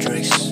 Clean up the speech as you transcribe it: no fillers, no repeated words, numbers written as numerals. Hendrix.